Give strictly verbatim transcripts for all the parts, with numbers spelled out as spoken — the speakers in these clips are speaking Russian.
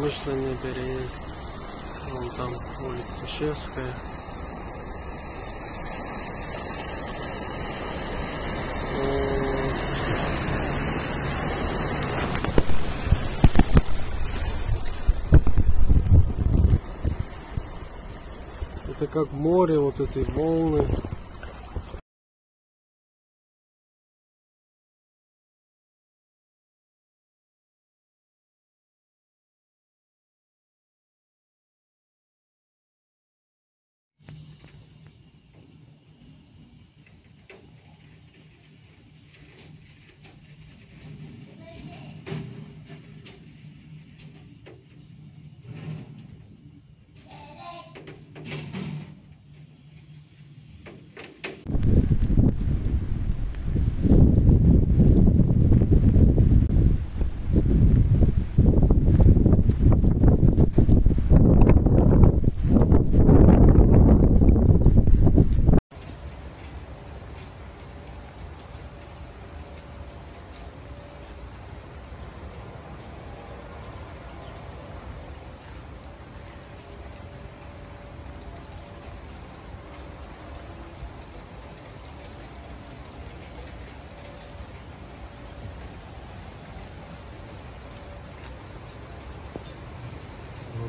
промышленный переезд. Вон там улица Чешская. Это как море, вот эти волны.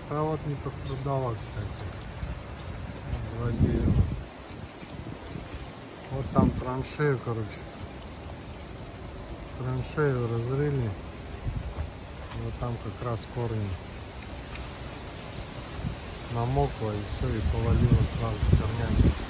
Та вот не пострадала, кстати, вроде. Вот там траншею, короче, траншею разрыли, вот там как раз корни намокло и все, и повалило сразу корнями.